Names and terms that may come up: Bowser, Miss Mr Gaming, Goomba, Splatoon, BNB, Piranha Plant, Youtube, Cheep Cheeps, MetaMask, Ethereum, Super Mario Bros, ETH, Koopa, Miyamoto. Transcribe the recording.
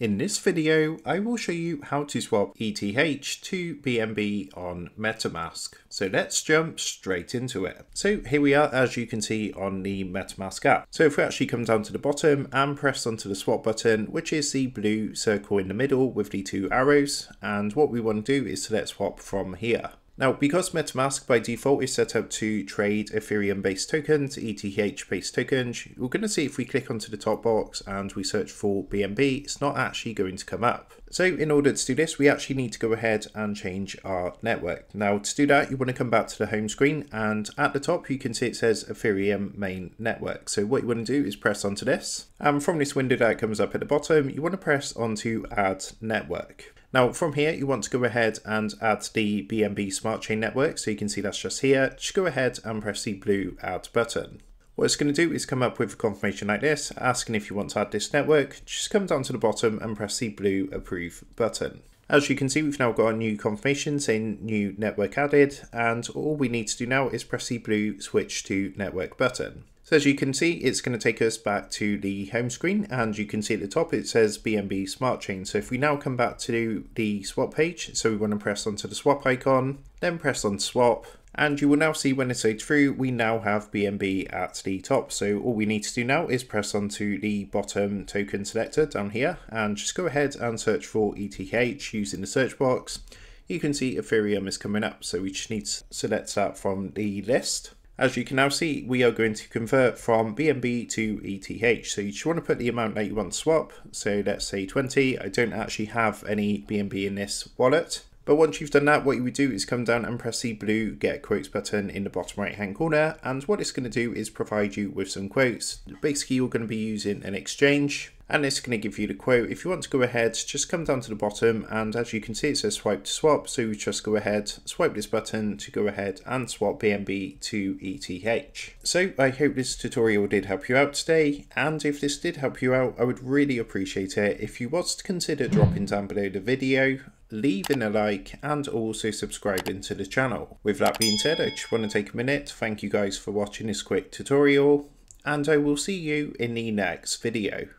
In this video, I will show you how to swap ETH to BNB on MetaMask. So let's jump straight into it. So here we are, as you can see, on the MetaMask app. So if we actually come down to the bottom and press onto the swap button, which is the blue circle in the middle with the two arrows, and what we want to do is select swap from here. Now, because MetaMask by default is set up to trade Ethereum-based tokens, ETH-based tokens, we're going to see if we click onto the top box and we search for BNB, it's not actually going to come up. So in order to do this, we actually need to go ahead and change our network. Now to do that, you want to come back to the home screen, and at the top, you can see it says Ethereum main network. So what you want to do is press onto this. And from this window that comes up at the bottom, you want to press onto add network. Now from here, you want to go ahead and add the BNB Smart Chain Network. So you can see that's just here. Just go ahead and press the blue add button. What it's going to do is come up with a confirmation like this, asking if you want to add this network. Just come down to the bottom and press the blue approve button. As you can see, we've now got a new confirmation saying new network added, and all we need to do now is press the blue switch to network button. So as you can see, it's going to take us back to the home screen, and you can see at the top it says BNB Smart Chain. So if we now come back to the swap page, so we want to press onto the swap icon, then press on swap, and you will now see when it's loaded through, we now have BNB at the top. So all we need to do now is press onto the bottom token selector down here and just go ahead and search for ETH using the search box. You can see Ethereum is coming up, so we just need to select that from the list. As you can now see, we are going to convert from BNB to ETH. So you just want to put the amount that you want to swap. So let's say 20. I don't actually have any BNB in this wallet. But once you've done that, what you would do is come down and press the blue get quotes button in the bottom right hand corner. And what it's going to do is provide you with some quotes. Basically, you're going to be using an exchange, and it's going to give you the quote. If you want to go ahead, just come down to the bottom, and as you can see, it says swipe to swap. So we just go ahead, swipe this button to go ahead and swap BNB to ETH. So I hope this tutorial did help you out today. And if this did help you out, I would really appreciate it if you was to consider dropping down below the video, leaving a like, and also subscribing to the channel. With that being said, I just want to take a minute to thank you guys for watching this quick tutorial, and I will see you in the next video.